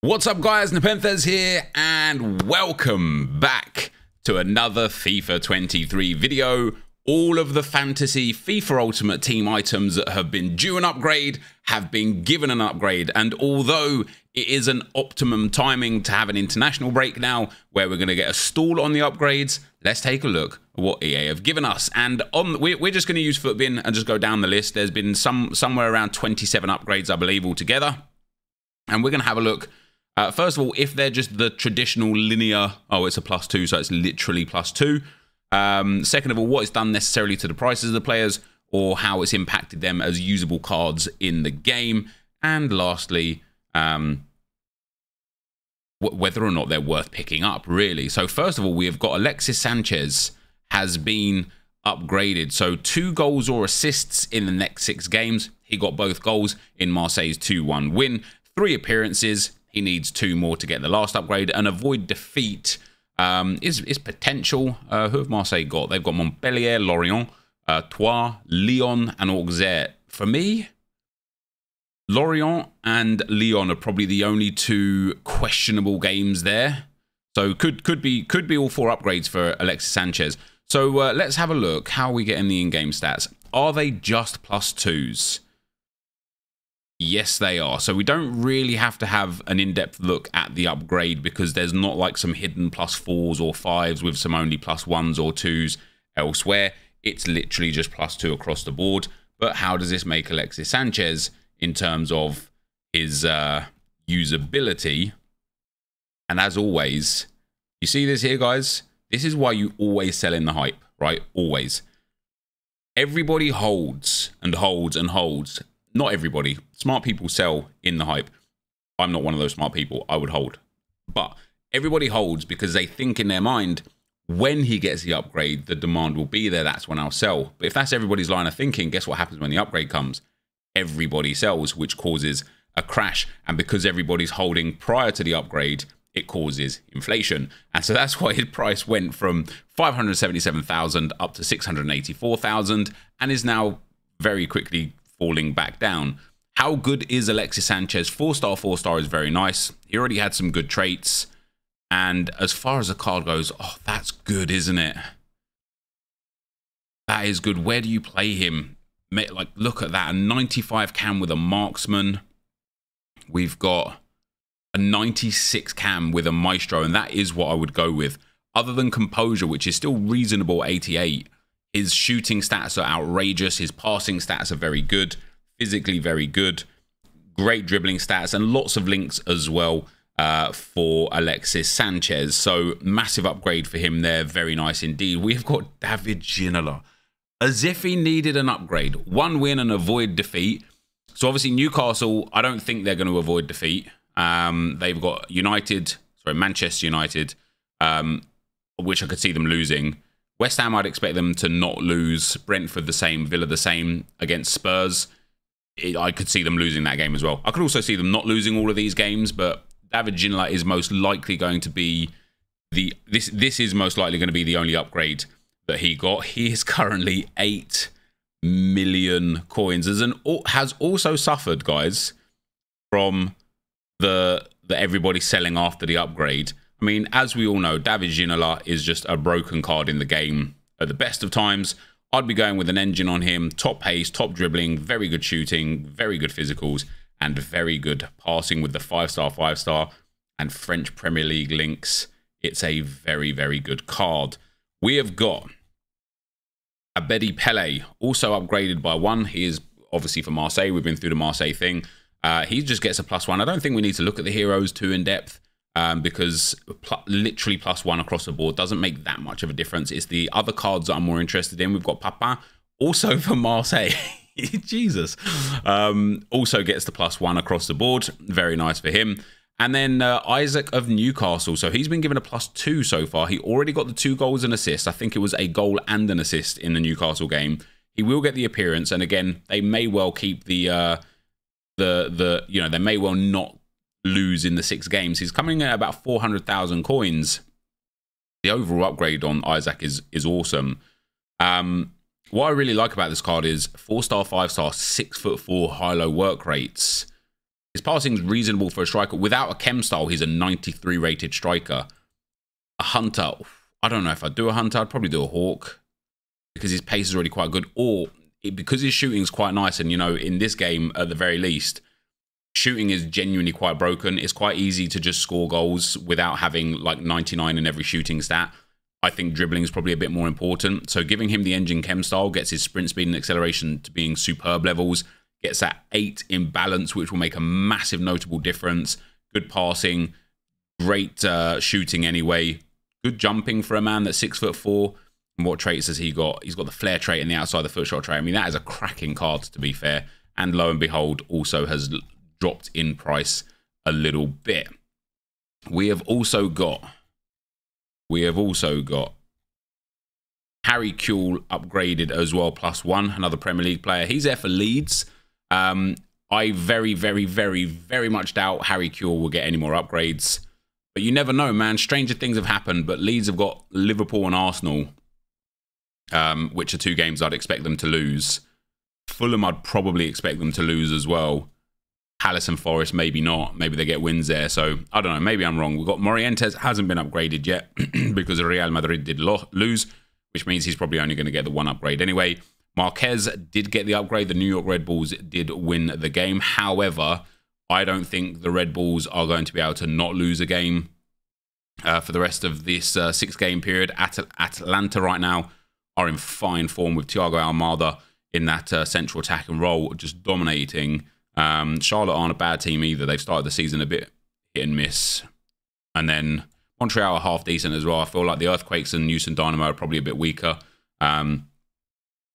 What's up guys, NepentheZ here and welcome back to another FIFA 23 video. All of the fantasy FIFA Ultimate Team items that have been due an upgrade have been given an upgrade, and although it is an optimum timing to have an international break now where we're going to get a stall on the upgrades, let's take a look at what EA have given us. And we're just going to use Footbin and just go down the list. There's been somewhere around 27 upgrades I believe altogether, and we're going to have a look. First of all, if they're just the traditional linear, oh, it's a +2, so it's literally +2. Second of all, what it's done necessarily to the prices of the players or how it's impacted them as usable cards in the game. And lastly, whether or not they're worth picking up, really. So first of all, we have got Alexis Sanchez has been upgraded. So 2 goals or assists in the next 6 games. He got both goals in Marseille's 2-1 win. 3 appearances. He needs 2 more to get the last upgrade and avoid defeat. Is potential. Who have Marseille got? They've got Montpellier, Lorient, Troyes, Lyon, and Auxerre. For me, Lorient and Lyon are probably the only 2 questionable games there. So could be all 4 upgrades for Alexis Sanchez. So let's have a look. How are we getting the in-game stats? Are they just +2s? Yes, they are. So we don't really have to have an in-depth look at the upgrade because there's not like some hidden +4s or 5s with some only +1s or 2s elsewhere. It's literally just +2 across the board. But how does this make Alexis Sanchez in terms of his usability? And as always, you see this here, guys? This is why you always sell in the hype, right? Always. Everybody holds and holds and holds. Not everybody. Smart people sell in the hype. I'm not one of those smart people. I would hold. But everybody holds because they think in their mind, when he gets the upgrade, the demand will be there. That's when I'll sell. But if that's everybody's line of thinking, guess what happens when the upgrade comes? Everybody sells, which causes a crash. And because everybody's holding prior to the upgrade, it causes inflation. And so that's why his price went from 577,000 up to 684,000 and is now very quickly falling back down. How good is Alexis Sanchez? 4-star is very nice. He already had some good traits. And as far as the card goes, oh, that's good, isn't it? That is good. Where do you play him? Like, look at that. A 95 cam with a marksman. We've got a 96 cam with a maestro, and that is what I would go with. Other than composure, which is still reasonable, 88. His shooting stats are outrageous. His passing stats are very good. Physically very good. Great dribbling stats and lots of links as well for Alexis Sanchez. So massive upgrade for him there. Very nice indeed. We've got David Ginola. As if he needed an upgrade. 1 win and avoid defeat. So obviously Newcastle, I don't think they're going to avoid defeat. They've got Manchester United, which I could see them losing. West Ham, I'd expect them to not lose. Brentford the same, Villa the same. Against Spurs, I could see them losing that game as well. I could also see them not losing all of these games, but David Ginola is most likely going to be the... This is most likely going to be the only upgrade that he got. He is currently 8 million coins. Has also suffered, guys, from the everybody selling after the upgrade. I mean, as we all know, David Ginola is just a broken card in the game at the best of times. I'd be going with an engine on him. Top pace, top dribbling, very good shooting, very good physicals, and very good passing with the 5-star, 5-star, and French Premier League links. It's a very, very good card. We have got Abedi Pele, also upgraded by 1. He is obviously for Marseille. We've been through the Marseille thing. He just gets a +1. I don't think we need to look at the heroes too in depth. Because literally +1 across the board doesn't make that much of a difference. It's the other cards that I'm more interested in. We've got Papa, also for Marseille. Jesus. Also gets the +1 across the board. Very nice for him. And then Isaac of Newcastle. So he's been given a +2 so far. He already got the 2 goals and assists. I think it was a goal and an assist in the Newcastle game. He will get the appearance. And again, they may well keep they may well not lose in the 6 games. He's coming in at about 400,000 coins. The overall upgrade on Isaac is awesome. What I really like about this card is 4-star, 5-star, 6'4" high-low work rates. His passing is reasonable for a striker. Without a chem style, he's a 93 rated striker. A hunter, I don't know if I'd do a hunter. I'd probably do a hawk because his pace is already quite good. Or because his shooting is quite nice. And, you know, in this game, at the very least, shooting is genuinely quite broken. It's quite easy to just score goals without having like 99 in every shooting stat. I think dribbling is probably a bit more important. So giving him the engine chem style gets his sprint speed and acceleration to being superb levels. Gets that 8 in balance, which will make a massive notable difference. Good passing, great shooting anyway. Good jumping for a man that's 6'4". And what traits has he got? He's got the flair trait and the outside the foot shot trait. I mean, that is a cracking card, to be fair. And lo and behold, also has dropped in price a little bit. We have also got Harry Kewell upgraded as well, +1, another Premier League player. He's there for Leeds. I very, very, very, very much doubt Harry Kewell will get any more upgrades. But you never know, man. Stranger things have happened, but Leeds have got Liverpool and Arsenal, which are two games I'd expect them to lose. Fulham, I'd probably expect them to lose as well. Palace and Forest, maybe not. Maybe they get wins there. So, I don't know. Maybe I'm wrong. We've got Morientes hasn't been upgraded yet because Real Madrid did lose, which means he's probably only going to get the one upgrade. Anyway, Marquez did get the upgrade. The New York Red Bulls did win the game. However, I don't think the Red Bulls are going to be able to not lose a game for the rest of this 6-game period. Atlanta right now are in fine form with Thiago Almada in that central attacking role, just dominating. Charlotte aren't a bad team either. They've started the season a bit hit and miss. And then Montreal are half decent as well. I feel like the Earthquakes and Houston Dynamo are probably a bit weaker.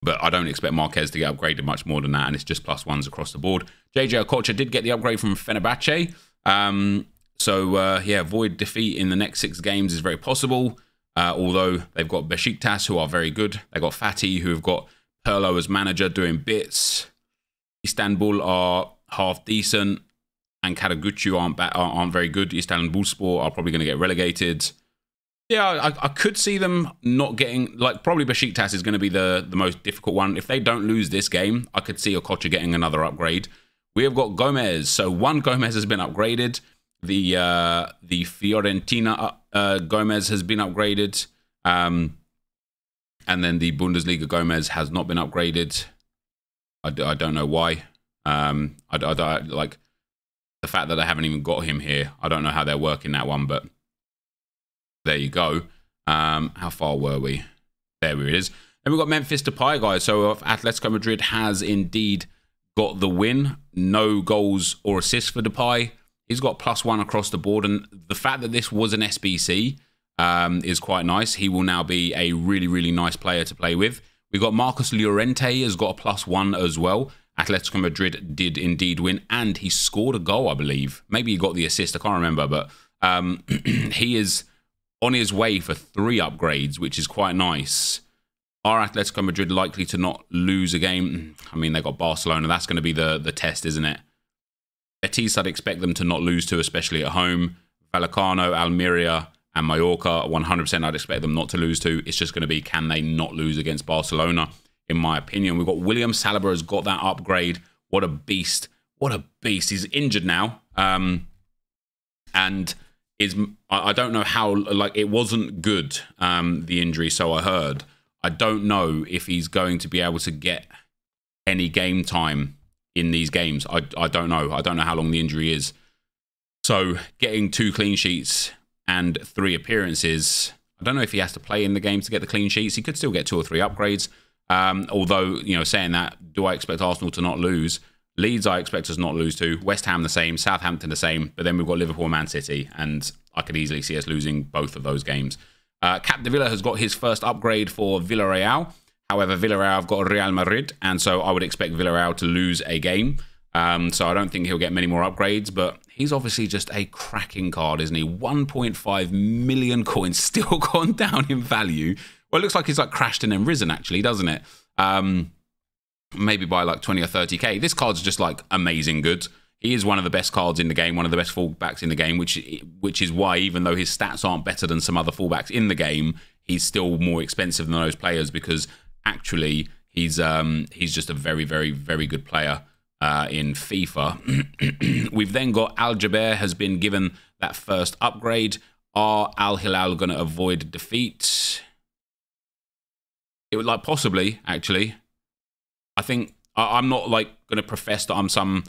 But I don't expect Marquez to get upgraded much more than that. And it's just +1s across the board. JJ Okocha did get the upgrade from Fenerbahce. Yeah, avoid defeat in the next 6 games is very possible. Although they've got Besiktas, who are very good. They've got Fatih, who have got Perlo as manager doing bits. Istanbul are half decent, and Karaguchi aren't very good. Istanbulspor are probably going to get relegated. Yeah, I could see them not getting, like, probably Besiktas is going to be the most difficult one. If they don't lose this game, I could see Okocha getting another upgrade. We have got Gomez. So one Gomez has been upgraded. The Fiorentina Gomez has been upgraded. And then the Bundesliga Gomez has not been upgraded. I don't know why. I like the fact that I haven't even got him here. I don't know how they're working that one, but there you go. How far were we? There it is. Then we've got Memphis Depay, guys. So Atletico Madrid has indeed got the win. No goals or assists for Depay. He's got +1 across the board. And the fact that this was an SBC is quite nice. He will now be a really, really nice player to play with. We've got Marcus Llorente has got a +1 as well. Atletico Madrid did indeed win, and he scored a goal, I believe. Maybe he got the assist, I can't remember, but he is on his way for 3 upgrades, which is quite nice. Are Atletico Madrid likely to not lose a game? I mean, they've got Barcelona. That's going to be the test, isn't it? Betis, I'd expect them to not lose to, especially at home. Vallecano, Almeria, and Mallorca, 100% I'd expect them not to lose to. It's just going to be, can they not lose against Barcelona, in my opinion. We've got William Saliba has got that upgrade. What a beast. What a beast. He's injured now. And is I don't know how, like, it wasn't good, the injury, so I heard. I don't know if he's going to be able to get any game time in these games. I don't know. I don't know how long the injury is. So getting 2 clean sheets and 3 appearances. I don't know if he has to play in the game to get the clean sheets. He could still get 2 or 3 upgrades. Although, you know, saying that, do I expect Arsenal to not lose? Leeds, I expect us not lose to. West Ham the same. Southampton the same. But then we've got Liverpool, Man City. And I could easily see us losing both of those games. Capdevila has got his first upgrade for Villarreal. However, Villarreal have got Real Madrid. And so I would expect Villarreal to lose a game. So I don't think he'll get many more upgrades. But he's obviously just a cracking card, isn't he? 1.5 million coins, still gone down in value. Well, it looks like he's like crashed and then risen, actually, doesn't it? Maybe by like 20 or 30k. This card's just like amazing good. He is one of the best cards in the game, one of the best fullbacks in the game, which is why, even though his stats aren't better than some other fullbacks in the game, he's still more expensive than those players because actually he's just a very, very, very good player. in FIFA. We've then got Al Jubeir has been given that first upgrade. Are Al Hilal going to avoid defeat? It would like possibly, actually. I think I'm not like going to profess that I'm some,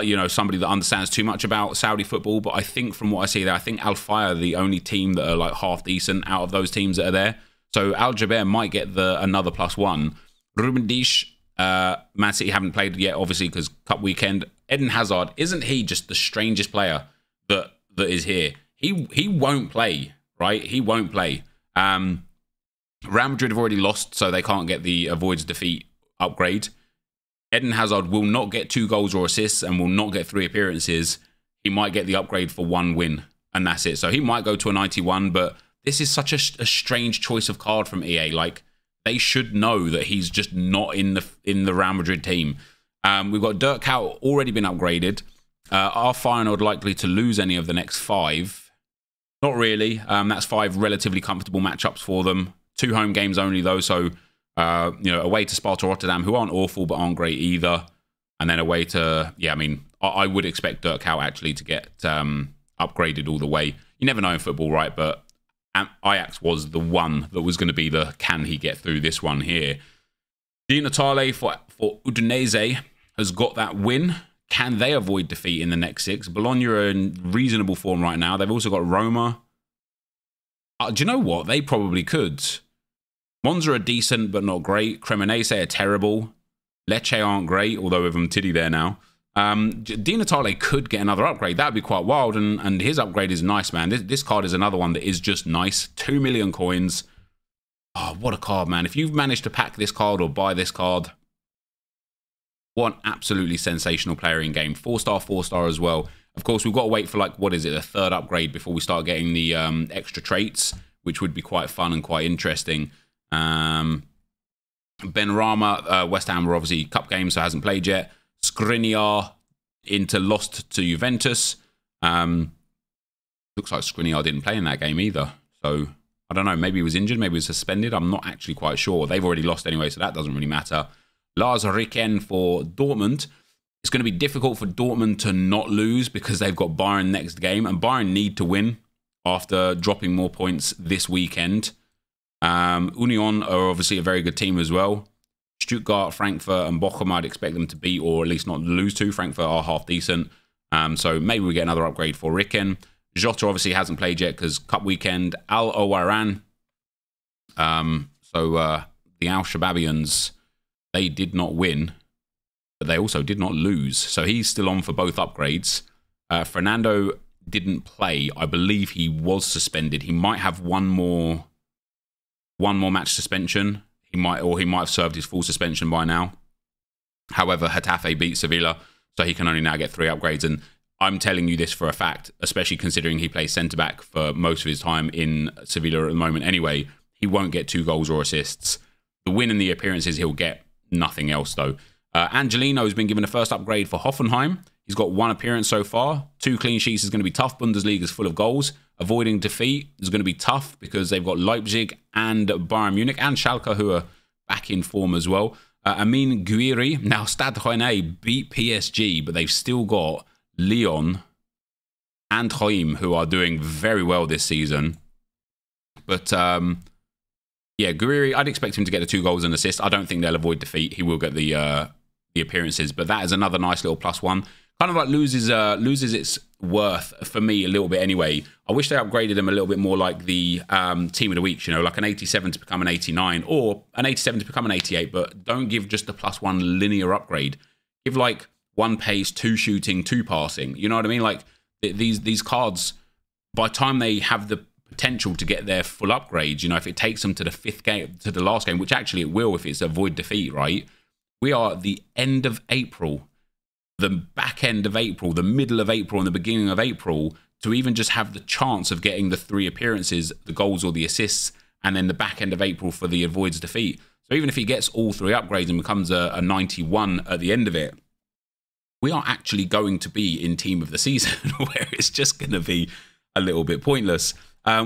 you know, somebody that understands too much about Saudi football. But I think from what I see there, I think Al Fire are the only team that are like half decent out of those teams that are there. So Al Jubeir might get the another +1. Ruben Dish, Man City haven't played yet, obviously, because Cup weekend. Eden Hazard, isn't he just the strangest player that is here? He won't play, right? He won't play. Real Madrid have already lost, so they can't get the avoids defeat upgrade. Eden Hazard will not get 2 goals or assists and will not get 3 appearances. He might get the upgrade for 1 win, and that's it. So he might go to a 91, but this is such a strange choice of card from EA. Like, they should know that he's just not in the Real Madrid team. We've got Dirk Howe already been upgraded. Are Feyenoord likely to lose any of the next 5? Not really. That's 5 relatively comfortable matchups for them. 2 home games only, though, so you know, away to Sparta Rotterdam, who aren't awful but aren't great either, and then away to, yeah, I mean, I would expect Dirk Howe actually to get upgraded all the way. You never know in football, right? But Ajax was the one that was going to be the, can he get through this one here? Di Natale for Udinese has got that win. Can they avoid defeat in the next 6? Bologna are in reasonable form right now. They've also got Roma. Do you know what? They probably could. Monza are decent, but not great. Cremonese are terrible. Lecce aren't great, although with Mtidi there now. Di Natale could get another upgrade. That would be quite wild, and his upgrade is nice, man. This card is another one that is just nice. 2 million coins. Oh, what a card, man. If you've managed to pack this card or buy this card, what an absolutely sensational player in game. 4-star, 4-star as well. Of course, we've got to wait for, like, what is it, the 3rd upgrade before we start getting the extra traits, which would be quite fun and quite interesting. Benrahma, West Ham were obviously cup games, so hasn't played yet. Skriniar lost to Juventus. Looks like Skriniar didn't play in that game either. So, I don't know, maybe he was injured, maybe he was suspended. I'm not actually quite sure. They've already lost anyway, so that doesn't really matter. Lars Ricken for Dortmund. It's going to be difficult for Dortmund to not lose because they've got Bayern next game. And Bayern need to win after dropping more points this weekend. Union are obviously a very good team as well. Stuttgart, Frankfurt and Bochum, I'd expect them to beat or at least not lose to. Frankfurt are half decent. So maybe we get another upgrade for Ricken. Jota obviously hasn't played yet because cup weekend. Al Owaran. The Al-Shababians, they did not win, but they also did not lose. So he's still on for both upgrades. Fernando didn't play. I believe he was suspended. He might have one more match suspension. He might have served his full suspension by now. However, Getafe beat Sevilla, so he can only now get 3 upgrades. And I'm telling you this for a fact, especially considering he plays centre-back for most of his time in Sevilla at the moment anyway. He won't get 2 goals or assists. The win and the appearances he'll get. Nothing else, though. Angelino has been given a first upgrade for Hoffenheim. He's got 1 appearance so far. 2 clean sheets is going to be tough. Bundesliga is full of goals. Avoiding defeat is going to be tough because they've got Leipzig and Bayern Munich and Schalke, who are back in form as well. Amin Guiri. Now, Stade Rennais beat PSG, but they've still got Lyon and Hoim, who are doing very well this season. But yeah, Guiri, I'd expect him to get the 2 goals and assists. I don't think they'll avoid defeat. He will get the appearances, but that is another nice little +1. Kind of like loses its worth for me a little bit anyway. I wish they upgraded him a little bit more like the team of the week, you know, like an 87 to become an 89 or an 87 to become an 88, but don't give just the +1 linear upgrade. Give like 1 pace, 2 shooting, 2 passing. You know what I mean? Like these cards, by the time they have the potential to get their full upgrades, you know, if it takes them to the 5th game, to the last game, which actually it will if it's avoid defeat, right? We are at the end of April, the back end of April, the middle of April and the beginning of April to even just have the chance of getting the 3 appearances, the goals or the assists, and then the back end of April for the avoids defeat. So even if he gets all 3 upgrades and becomes a 91 at the end of it, we are actually going to be in team of the season where it's just going to be a little bit pointless.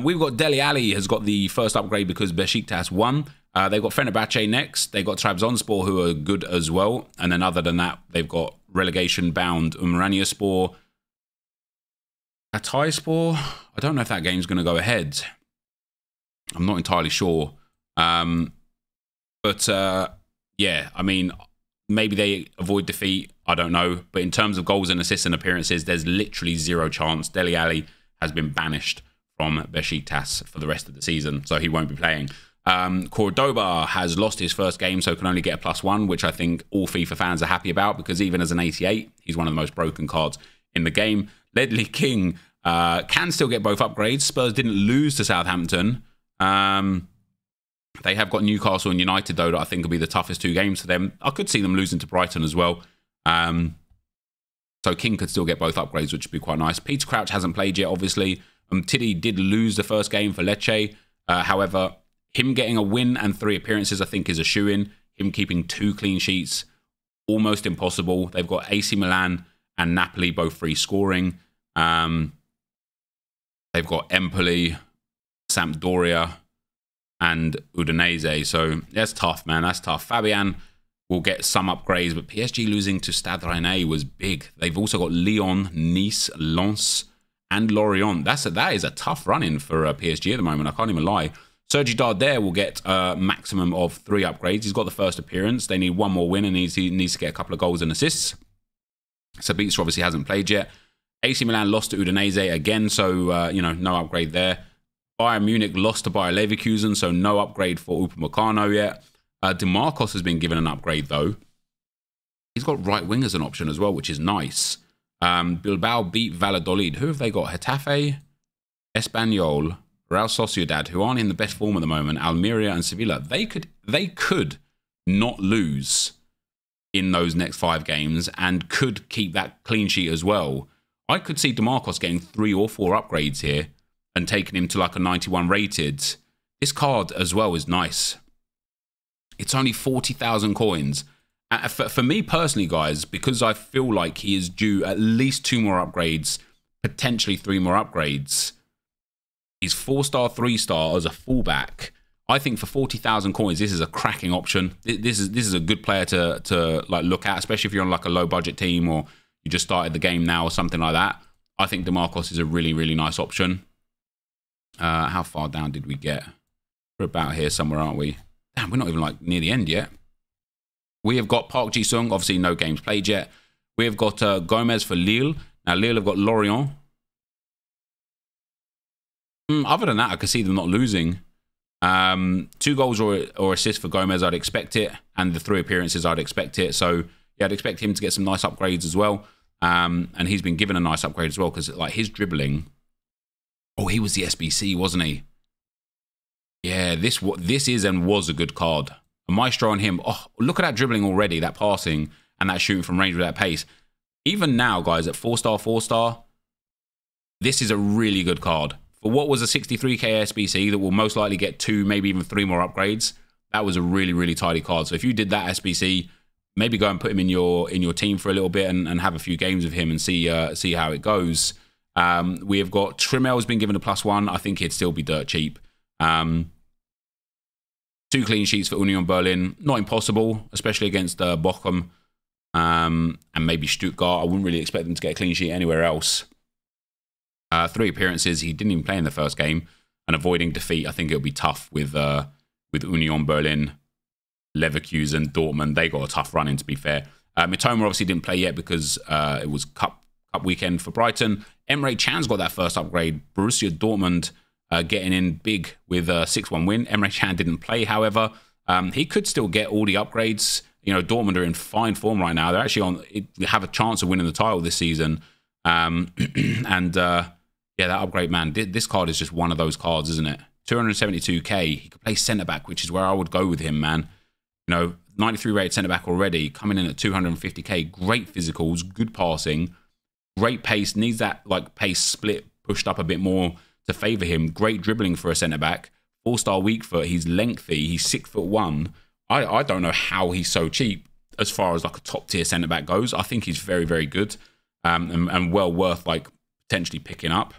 We've got Dele Alli has got the first upgrade because Besiktas won. They've got Fenerbahce next. They've got Trabzonspor, who are good as well. And then other than that, they've got relegation-bound Umranyaspor, Hatayspor. I don't know if that game's going to go ahead. I'm not entirely sure. Yeah, I mean, maybe they avoid defeat. I don't know. But in terms of goals and assists and appearances, there's literally zero chance. Dele Alli has been banished from Besiktas for the rest of the season, so he won't be playing. Cordoba has lost his first game, so can only get a +1, which I think all FIFA fans are happy about, because even as an 88, he's one of the most broken cards in the game. Ledley King can still get both upgrades. Spurs didn't lose to Southampton. They have got Newcastle and United, though, that I think will be the toughest two games for them. I could see them losing to Brighton as well. So King could still get both upgrades, which would be quite nice. Peter Crouch hasn't played yet, obviously. Tiddy did lose the first game for Lecce. However, him getting a win and 3 appearances, I think, is a shoe-in. Him keeping 2 clean sheets, almost impossible. They've got AC Milan and Napoli, both free scoring. They've got Empoli, Sampdoria, and Udinese. So that's tough, man. That's tough. Fabian will get some upgrades, but PSG losing to Stade Rennais was big. They've also got Lyon, Nice, Lens, and Lorient. That is a tough run-in for PSG at the moment. I can't even lie. Sergi Darder will get a maximum of 3 upgrades. He's got the first appearance. They need 1 more win, and he needs to get a couple of goals and assists. Sabitzer obviously hasn't played yet. AC Milan lost to Udinese again, so you know, no upgrade there. Bayern Munich lost to Bayer Leverkusen, so no upgrade for Upamecano yet. DeMarcos has been given an upgrade, though. He's got right wing as an option as well, which is nice. Bilbao beat Valladolid. Who have they got? Getafe, Espanyol, Real Sociedad, who aren't in the best form at the moment, Almeria and Sevilla. They could not lose in those next 5 games and could keep that clean sheet as well. I could see DeMarcos getting 3 or 4 upgrades here and taking him to like a 91 rated. This card as well is nice. It's only 40,000 coins. For me personally, guys, because I feel like he is due at least 2 more upgrades, potentially 3 more upgrades. He's 4-star, 3-star as a fullback. I think for 40,000 coins, this is a cracking option. This is a good player to like look at, especially if you're on like a low budget team or you just started the game now or something like that. I think DeMarcos is a really, really nice option. How far down did we get? We're about here somewhere, aren't we? Damn, we're not even like near the end yet. We have got Park Ji-sung, obviously no games played yet. We have got Gomez for Lille. Now Lille have got Lorient. Other than that, I could see them not losing. 2 goals or assists for Gomez, I'd expect it. And the 3 appearances, I'd expect it. So, yeah, I'd expect him to get some nice upgrades as well. And he's been given a nice upgrade as well because, like, his dribbling... Oh, he was the SBC, wasn't he? Yeah, this is and was a good card. A Maestro on him. Oh, look at that dribbling already, that passing, and that shooting from range with that pace. Even now, guys, at 4-star, 4-star, this is a really good card. For what was a 63k SBC that will most likely get 2, maybe even 3 more upgrades, that was a really, really tidy card. So if you did that SBC, maybe go and put him in your team for a little bit and have a few games of him and see how it goes. We have got Trimel's been given a +1. I think he'd still be dirt cheap. 2 clean sheets for Union Berlin. Not impossible, especially against Bochum and maybe Stuttgart. I wouldn't really expect them to get a clean sheet anywhere else. 3 appearances. He didn't even play in the first game. And avoiding defeat, I think it'll be tough with Union Berlin, Leverkusen, Dortmund. They got a tough run in, to be fair. Mitoma obviously didn't play yet because it was cup weekend for Brighton. Emre Can's got that first upgrade. Borussia Dortmund getting in big with a 6-1 win. Emre Can didn't play, however. He could still get all the upgrades. You know, Dortmund are in fine form right now. They're actually have a chance of winning the title this season. Yeah, that upgrade, man. This card is just one of those cards, isn't it? 272k. He could play centre-back, which is where I would go with him, man. You know, 93 rated centre-back already. Coming in at 250k. Great physicals. Good passing. Great pace, needs that like pace split pushed up a bit more to favour him. Great dribbling for a centre-back. 4-star weak foot, he's lengthy, he's 6'1". I don't know how he's so cheap as far as like a top-tier centre-back goes. I think he's very, very good and well worth like potentially picking up.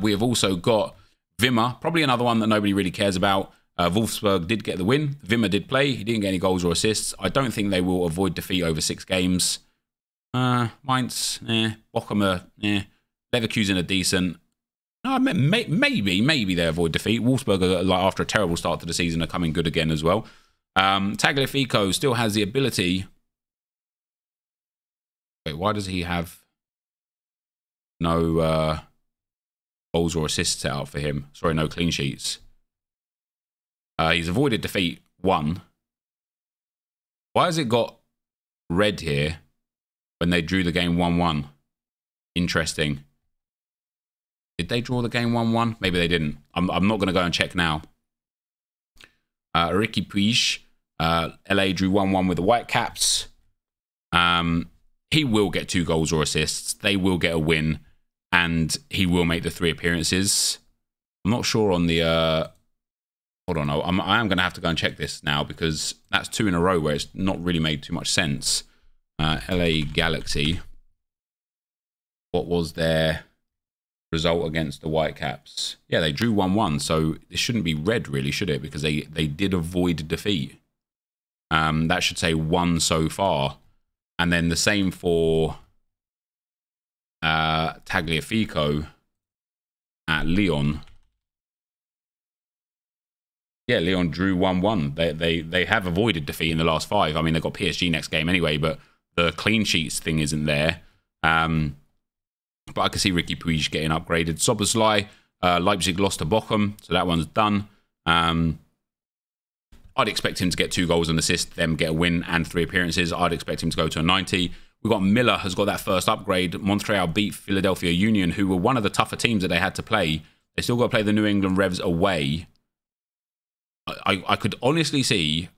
We have also got Vimmer, probably another one that nobody really cares about. Wolfsburg did get the win. Wimmer did play. He didn't get any goals or assists. I don't think they will avoid defeat over 6 games. Mainz, Bochumer, Leverkusen are decent. Maybe they avoid defeat. Wolfsburg, are, like, after a terrible start to the season, are coming good again as well. Tagliafico still has the ability. Wait, why does he have no goals or assists set out for him? Sorry, no clean sheets. He's avoided defeat 1. Why has it got red here when they drew the game 1-1? Interesting. Did they draw the game 1-1? Maybe they didn't. I'm not going to go and check now. Ricky Puig, LA drew 1-1 with the Whitecaps. He will get 2 goals or assists. They will get a win. And he will make the 3 appearances. I'm not sure on the... hold on, I am going to have to go and check this now because that's 2 in a row where it's not really made too much sense. LA Galaxy. What was their result against the Whitecaps? Yeah, they drew 1-1, so it shouldn't be red really, should it? Because they did avoid defeat. That should say 1 so far. And then the same for Tagliafico at Lyon. Yeah, Lyon drew 1-1. They have avoided defeat in the last 5. I mean, they've got PSG next game anyway, but the clean sheets thing isn't there. But I can see Ricky Puig getting upgraded. Szoboszlai, Leipzig lost to Bochum, so that one's done. I'd expect him to get 2 goals and assist, them get a win and 3 appearances. I'd expect him to go to a 90. We've got Miller has got that first upgrade. Montreal beat Philadelphia Union, who were one of the tougher teams that they had to play. They still got to play the New England Revs away. I could honestly see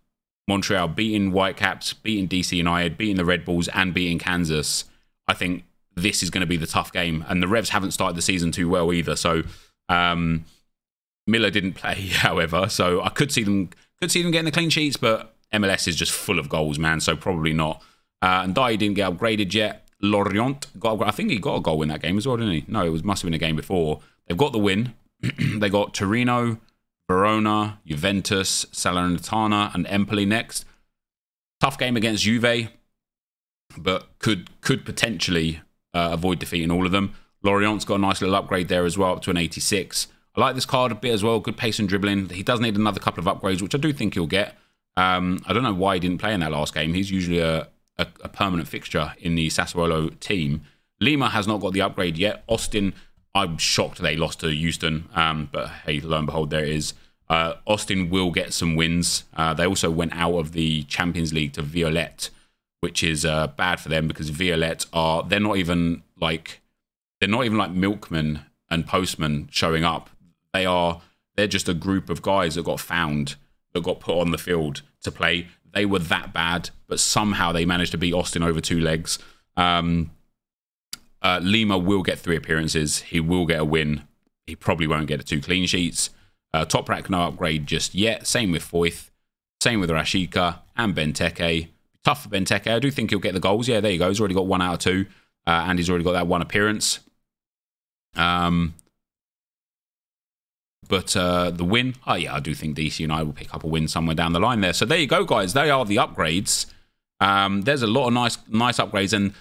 Montreal beating Whitecaps, beating DC United, beating the Red Bulls, and beating Kansas. I think this is going to be the tough game. And the Revs haven't started the season too well either. So Miller didn't play, however. So I could see them getting the clean sheets, but MLS is just full of goals, man. So probably not. And Ndai didn't get upgraded yet. Lorient, I think he got a goal in that game as well, didn't he? No, must have been a game before. They've got the win. They got Torino, Verona, Juventus, Salernitana, and Empoli next. Tough game against Juve, but could potentially avoid defeat in all of them. Lorient's got a nice little upgrade there as well, up to an 86. I like this card a bit as well. Good pace and dribbling. He does need another couple of upgrades, which I do think he'll get. I don't know why he didn't play in that last game. He's usually a permanent fixture in the Sassuolo team. Lima has not got the upgrade yet. Austin... I'm shocked they lost to Houston, but hey, lo and behold, there it is. Austin will get some wins. They also went out of the Champions League to Violette, which is bad for them because Violette are—they're not even like milkmen and postmen showing up. They're just a group of guys that got found, that got put on the field to play. They were that bad, but somehow they managed to beat Austin over 2 legs. Lima will get 3 appearances. He will get a win. He probably won't get the 2 clean sheets. Toprak, no upgrade just yet. Same with Foyth. Same with Rashica and Benteke. Tough for Benteke. I do think he'll get the goals. Yeah, there you go. He's already got 1 out of 2. And he's already got that 1 appearance. But the win. Oh, yeah, I do think DC United will pick up a win somewhere down the line there. So there you go, guys. They are the upgrades. There's a lot of nice upgrades. And...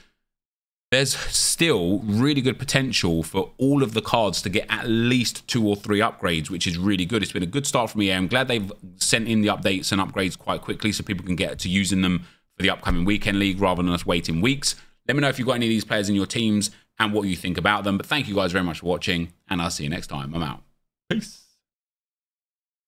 there's still really good potential for all of the cards to get at least 2 or 3 upgrades, which is really good. It's been a good start from EA. I'm glad they've sent in the updates and upgrades quite quickly so people can get to using them for the upcoming weekend league rather than us waiting weeks. Let me know if you've got any of these players in your teams and what you think about them. But thank you guys very much for watching, and I'll see you next time. I'm out. Peace.